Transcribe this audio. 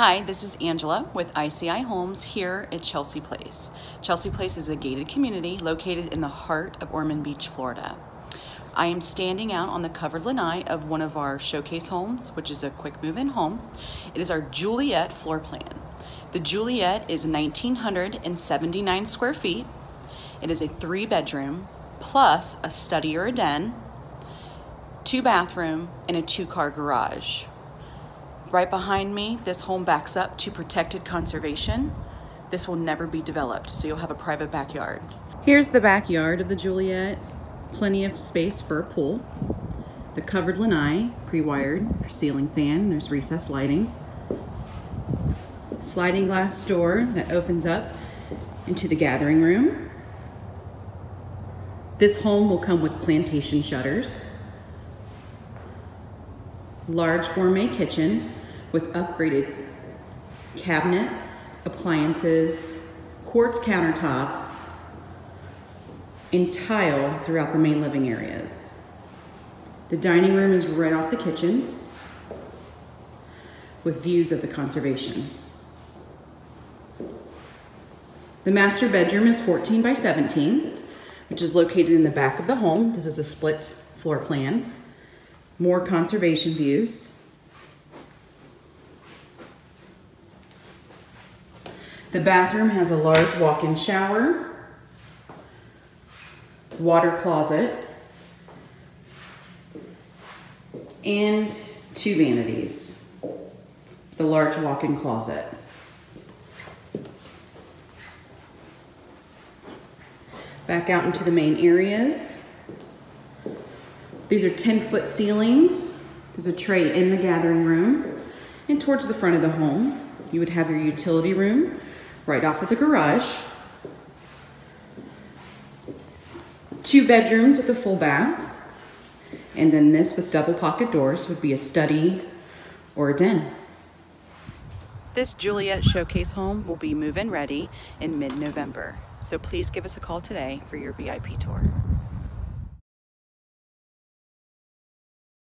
Hi, this is Angela with ICI Homes here at Chelsea Place. Chelsea Place is a gated community located in the heart of Ormond Beach, Florida. I am standing out on the covered lanai of one of our showcase homes, which is a quick move-in home. It is our Juliette floor plan. The Juliette is 1,979 square feet. It is a 3-bedroom plus a study or a den, 2-bathroom, and a 2-car garage. Right behind me, this home backs up to protected conservation. This will never be developed, so you'll have a private backyard. Here's the backyard of the Juliette. Plenty of space for a pool. The covered lanai, pre-wired, ceiling fan, there's recessed lighting. Sliding glass door that opens up into the gathering room. This home will come with plantation shutters. Large gourmet kitchen with upgraded cabinets, appliances, quartz countertops, and tile throughout the main living areas. The dining room is right off the kitchen with views of the conservation. The master bedroom is 14 by 17, which is located in the back of the home. This is a split floor plan. More conservation views. The bathroom has a large walk-in shower, water closet, and 2 vanities. The large walk-in closet. Back out into the main areas. These are 10-foot ceilings. There's a tray in the gathering room. And towards the front of the home, you would have your utility room right off of the garage. 2 bedrooms with a full bath. And then this with double pocket doors would be a study or a den. This Juliette showcase home will be move-in ready in mid-November. So please give us a call today for your VIP tour.